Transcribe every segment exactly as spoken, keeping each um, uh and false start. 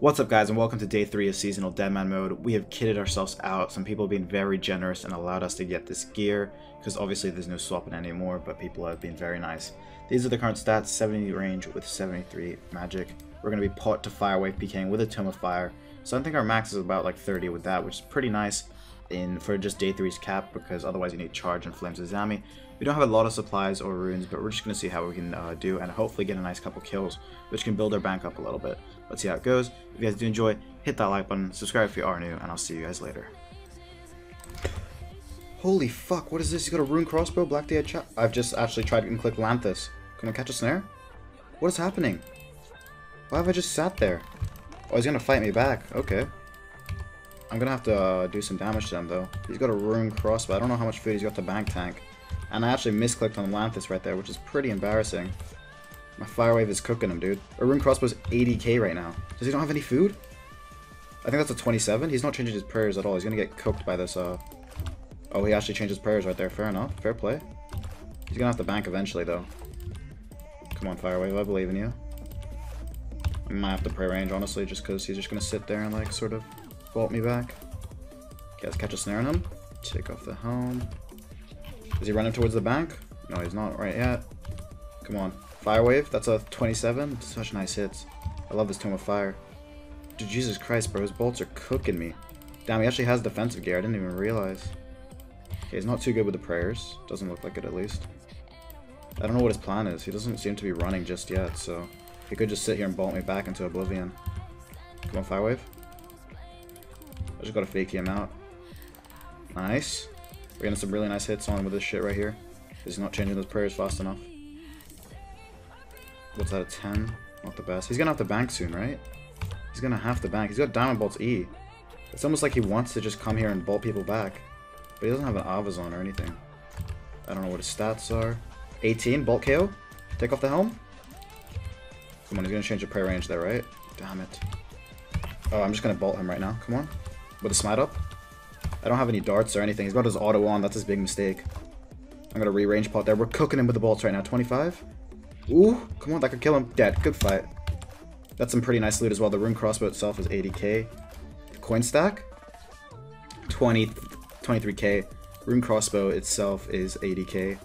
What's up guys, and welcome to day three of Seasonal Deadman Mode. We have kitted ourselves out. Some people have been very generous and allowed us to get this gear, because obviously there's no swapping anymore, but people have been very nice. These are the current stats, seventy range with seventy-three magic. We're going to be pot to Firewave PKing with a Tome of Fire, so I think our max is about like thirty with that, which is pretty nice in for just day three's cap, because otherwise you need Charge and Flames of Zami. We don't have a lot of supplies or runes, but we're just going to see how we can uh, do and hopefully get a nice couple kills, which can build our bank up a little bit. Let's see how it goes. If you guys do enjoy, hit that like button, subscribe if you are new, and I'll see you guys later. Holy fuck, what is this? You got a rune crossbow, Black Day chat. I've just actually tried and clicked Lanthus. Can I catch a snare? What is happening? Why have I just sat there? Oh, he's going to fight me back. Okay. I'm going to have to uh, do some damage to him, though. He's got a rune crossbow. I don't know how much food he's got the bank tank. And I actually misclicked on Lanthus right there, which is pretty embarrassing. My Firewave is cooking him, dude. Our rune crossbow's eighty K right now. Does he not have any food? I think that's a twenty-seven. He's not changing his prayers at all. He's gonna get cooked by this, uh... Oh, he actually changed his prayers right there. Fair enough. Fair play. He's gonna have to bank eventually, though. Come on, Firewave. I believe in you. I might have to pray range, honestly, just because he's just gonna sit there and, like, sort of bolt me back. Okay, let's catch a snare on him. Take off the helm. Is he running towards the bank? No, he's not right yet. Come on. Firewave, that's a twenty-seven. Such nice hits. I love this Tome of Fire. Dude, Jesus Christ, bro. His bolts are cooking me. Damn, he actually has defensive gear. I didn't even realize. Okay, he's not too good with the prayers. Doesn't look like it, at least. I don't know what his plan is. He doesn't seem to be running just yet, so he could just sit here and bolt me back into oblivion. Come on, Firewave. I just gotta fake him out. Nice. We're getting some really nice hits on with this shit right here. He's not changing those prayers fast enough. What's that, a ten? Not the best. He's gonna have to bank soon, right? He's gonna have to bank. He's got Diamond Bolt's E. It's almost like he wants to just come here and bolt people back. But he doesn't have an Avazon or anything. I don't know what his stats are. eighteen, Bolt K O? Take off the helm? Come on, he's gonna change the prayer range there, right? Damn it. Oh, I'm just gonna bolt him right now. Come on. With a smite up. I don't have any darts or anything. He's got his auto on. That's his big mistake. I'm going to re-range pot there. We're cooking him with the bolts right now. twenty-five. Ooh, come on. That could kill him. Dead. Good fight. That's some pretty nice loot as well. The rune crossbow itself is eighty K. The coin stack? twenty, twenty-three K. Rune crossbow itself is eighty K.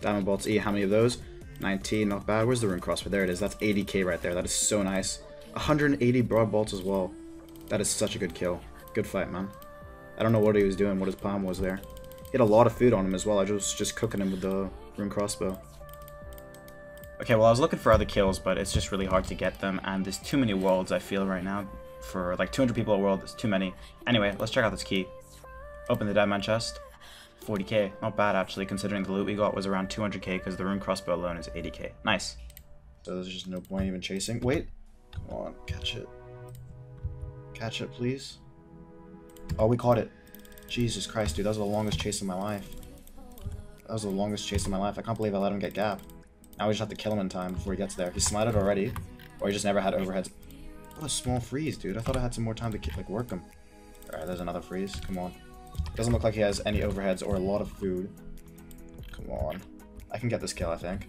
Diamond bolts E. How many of those? nineteen. Not bad. Where's the rune crossbow? There it is. That's eighty K right there. That is so nice. one hundred eighty broad bolts as well. That is such a good kill. Good fight, man. I don't know what he was doing, what his plan was there. He had a lot of food on him as well. I was just cooking him with the rune crossbow. Okay, well, I was looking for other kills, but it's just really hard to get them, and there's too many worlds, I feel, right now. For, like, two hundred people a world, there's too many. Anyway, let's check out this key. Open the Deadman chest. forty K. Not bad, actually, considering the loot we got was around two hundred K, because the rune crossbow alone is eighty K. Nice. So there's just no point even chasing. Wait. Come on, catch it. Catch it, please. Oh, we caught it. Jesus Christ, dude. That was the longest chase of my life. That was the longest chase of my life. I can't believe I let him get gapped. Now we just have to kill him in time before he gets there. He smited already, or he just never had overheads. What a small freeze, dude. I thought I had some more time to like work him. Alright, there's another freeze. Come on. Doesn't look like he has any overheads or a lot of food. Come on. I can get this kill, I think.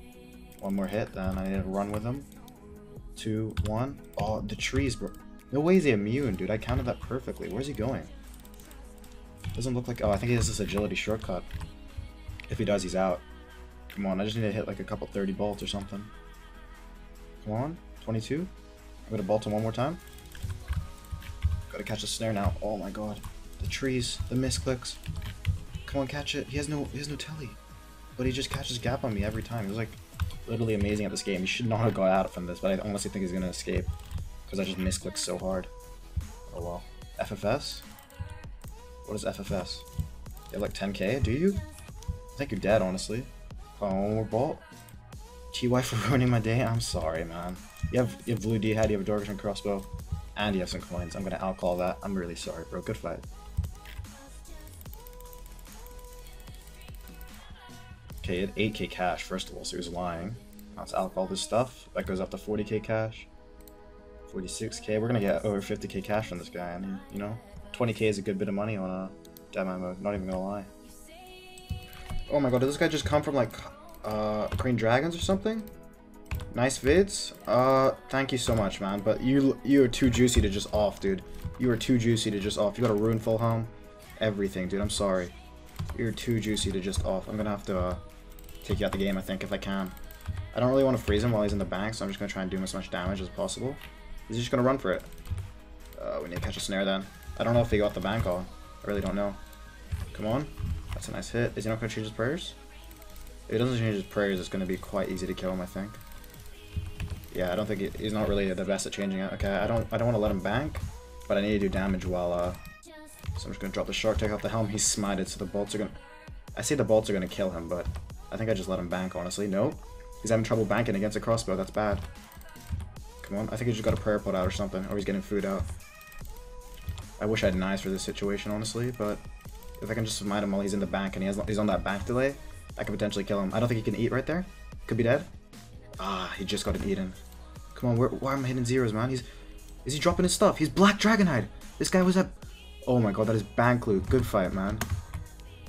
One more hit, then I need to run with him. Two, one. Oh, the trees, bro. No way is he immune, dude. I counted that perfectly. Where's he going? Doesn't look like... Oh, I think he has this agility shortcut. If he does, he's out. Come on, I just need to hit like a couple thirty bolts or something. Come on, twenty-two. I'm gonna bolt him one more time. Gotta catch the snare now. Oh my god. The trees, the misclicks. Come on, catch it. He has no, he has no telly. But he just catches gap on me every time. He was like literally amazing at this game. He should not have got out from this, but I honestly think he's gonna escape. Because I just misclicked so hard. Oh well. F F S? What is F F S? You have like ten K? Do you? I think you're dead, honestly. Oh, one more bolt. T Y for ruining my day? I'm sorry, man. You have you have blue D-head, you have a Dorgeshen crossbow, and you have some coins. I'm gonna outcall that. I'm really sorry, bro. Good fight. Okay, he had eight K cash, first of all, so he was lying. Let's outcall this stuff. That goes up to forty K cash. forty-six K. We're gonna get over fifty K cash from this guy, and you know? twenty K is a good bit of money on a Deadman mode, not even gonna lie. Oh my god, did this guy just come from like uh, Green Dragons or something? Nice vids. Uh, thank you so much, man. But you you are too juicy to just off, dude. You are too juicy to just off. You got a rune full home. Everything, dude. I'm sorry. You're too juicy to just off. I'm gonna have to uh, take you out the game, I think, if I can. I don't really want to freeze him while he's in the bank, so I'm just gonna try and do him as much damage as possible. He's just gonna run for it. Uh, we need to catch a snare then. I don't know if he got the bank on. I really don't know. Come on. That's a nice hit. Is he not gonna change his prayers? If he doesn't change his prayers, it's gonna be quite easy to kill him, I think. Yeah, I don't think he, he's not really the best at changing it. Okay, I don't I don't want to let him bank, but I need to do damage while uh so I'm just gonna drop the shark, take out the helm. He's smited, so the bolts are gonna I see the bolts are gonna kill him, but I think I just let him bank, honestly. Nope. He's having trouble banking against a crossbow, that's bad. Come on, I think he just got a prayer put out or something, or he's getting food out. I wish I had an eyes for this situation, honestly, but if I can just smite him while he's in the bank and he has he's on that bank delay, I could potentially kill him. I don't think he can eat right there. Could be dead. Ah, he just got it eaten. Come on, where, why am I hitting zeros, man? He's, is he dropping his stuff? He's Black Dragonhide. This guy was at, oh my god, that is bank loot. Good fight, man.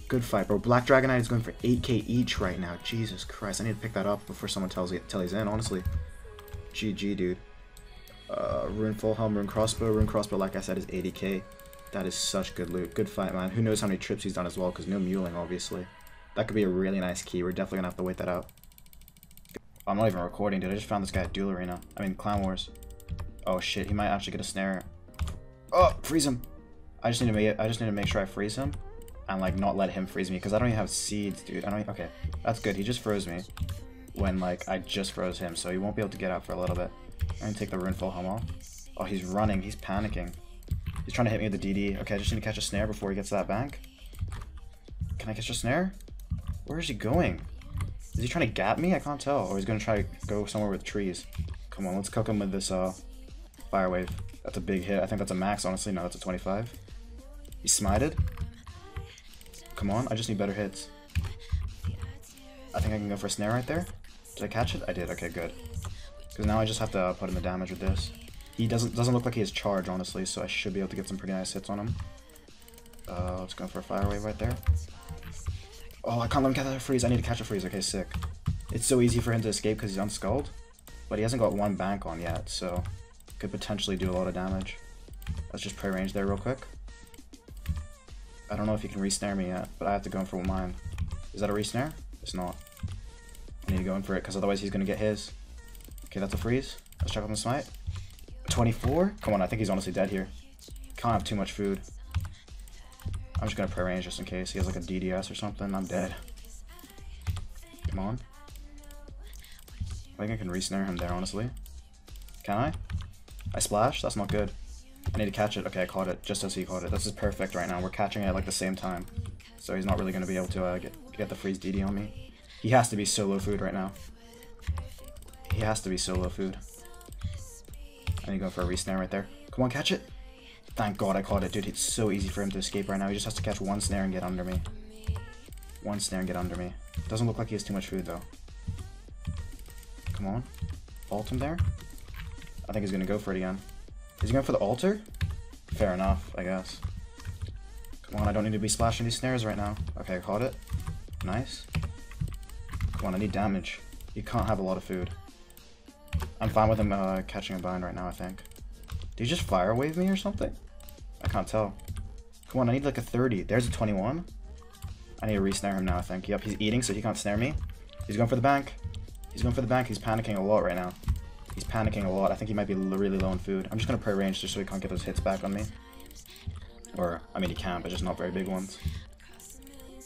Good fight, bro. Black Dragonite is going for eight K each right now. Jesus Christ, I need to pick that up before someone tells till he's in. Honestly, G G, dude. Uh, Rune Full Helm, Rune Crossbow, Rune Crossbow. Like I said, is eighty K. That is such good loot. Good fight, man. Who knows how many trips he's done as well? Because no muling, obviously. That could be a really nice key. We're definitely gonna have to wait that out. I'm not even recording, dude. I just found this guy at Duel Arena. I mean, Clown Wars. Oh shit, he might actually get a snare. Oh, freeze him! I just need to make it. I just need to make sure I freeze him, and like not let him freeze me, because I don't even have seeds, dude. I don't. Even, okay, that's good. He just froze me when like I just froze him, so he won't be able to get out for a little bit. I'm gonna take the rune full helm off. Oh, he's running. He's panicking. He's trying to hit me with the D D. Okay, I just need to catch a snare before he gets to that bank. Can I catch a snare? Where is he going? Is he trying to gap me? I can't tell. Or he's going to try to go somewhere with trees. Come on, let's cook him with this uh, Firewave. That's a big hit. I think that's a max, honestly. No, that's a twenty-five. He's smited. Come on, I just need better hits. I think I can go for a snare right there. Did I catch it? I did. Okay, good. Because now I just have to uh, put in the damage with this. He doesn't doesn't look like he has charge, honestly, so I should be able to get some pretty nice hits on him. Uh, let's go for a Firewave right there. Oh, I can't let him catch a freeze. I need to catch a freeze. Okay, sick. It's so easy for him to escape because he's unskulled, but he hasn't got one bank on yet, so could potentially do a lot of damage. Let's just pre-range there real quick. I don't know if he can re-snare me yet, but I have to go in for mine. Is that a re-snare? It's not. I need to go in for it because otherwise he's going to get his. Okay, that's a freeze. Let's check on the smite. twenty-four? Come on, I think he's honestly dead here. Can't have too much food. I'm just gonna pre-range just in case he has like a D D S or something. I'm dead. Come on. I think I can re-snare him there, honestly. Can I? I splash? That's not good. I need to catch it. Okay, I caught it just as he caught it. This is perfect right now. We're catching it at like the same time. So he's not really gonna be able to uh, get, get the freeze D D on me. He has to be so low food right now. He has to be so low food. I need to go for a re-snare right there. Come on, catch it! Thank god I caught it, dude. It's so easy for him to escape right now. He just has to catch one snare and get under me. One snare and get under me. Doesn't look like he has too much food, though. Come on. Ult him there? I think he's gonna go for it again. Is he going for the altar? Fair enough, I guess. Come on, I don't need to be splashing these snares right now. Okay, I caught it. Nice. Come on, I need damage. You can't have a lot of food. I'm fine with him uh, catching a bind right now, I think. Did you just fire wave me or something? I can't tell. Come on, I need like a thirty. There's a twenty-one. I need to re-snare him now, I think. Yep, he's eating, so he can't snare me. He's going for the bank. He's going for the bank. He's panicking a lot right now. He's panicking a lot. I think he might be really low on food. I'm just going to pre-range just so he can't get those hits back on me. Or, I mean, he can, but just not very big ones.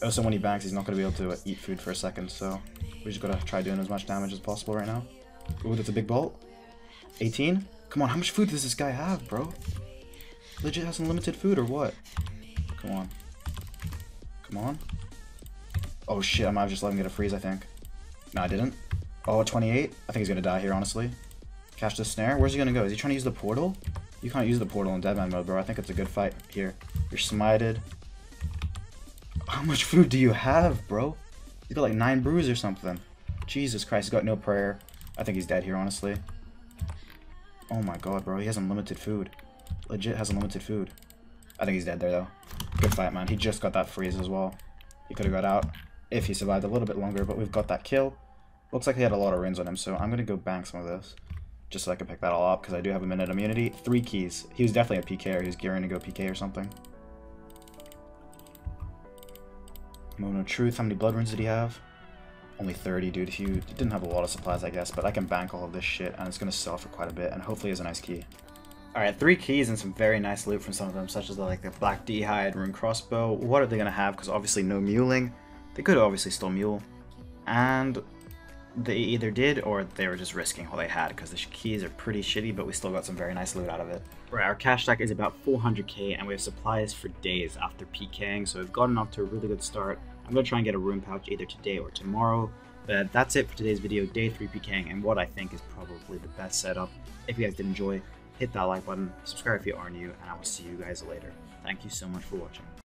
Also, when he banks, he's not going to be able to eat food for a second, so we just got to try doing as much damage as possible right now. Ooh, that's a big bolt. eighteen? Come on, how much food does this guy have, bro? Legit has unlimited food or what? Come on. Come on. Oh shit, I might have just let him get a freeze, I think. No, I didn't. Oh, twenty-eight? I think he's gonna die here, honestly. Catch the snare. Where's he gonna go? Is he trying to use the portal? You can't use the portal in Deadman mode, bro. I think it's a good fight here. You're smited. How much food do you have, bro? He's got like nine brews or something. Jesus Christ, he's got no prayer. I think he's dead here, honestly. Oh my god, bro, he has unlimited food. Legit has unlimited food. I think he's dead there, though. Good fight, man. He just got that freeze as well. He could have got out if he survived a little bit longer, but we've got that kill. Looks like he had a lot of runes on him, so I'm going to go bank some of this. Just so I can pick that all up, because I do have a minute immunity. Three keys. He was definitely a P K, or he was gearing to go P K or something. Moment of Truth. How many blood runes did he have? Only thirty, dude. He didn't have a lot of supplies, I guess, but I can bank all of this shit, and it's going to sell for quite a bit, and hopefully it's a nice key. Alright, three keys and some very nice loot from some of them, such as the, like the Black Dehyde, Rune Crossbow. What are they going to have? Because obviously no muling. They could obviously still mule. And they either did, or they were just risking all they had, because the keys are pretty shitty, but we still got some very nice loot out of it. Right, our cash stack is about four hundred K, and we have supplies for days after PKing, so we've gotten off to a really good start. I'm going to try and get a rune pouch either today or tomorrow, but that's it for today's video, day three PKing, and what I think is probably the best setup. If you guys did enjoy, hit that like button, subscribe if you are new, and I will see you guys later. Thank you so much for watching.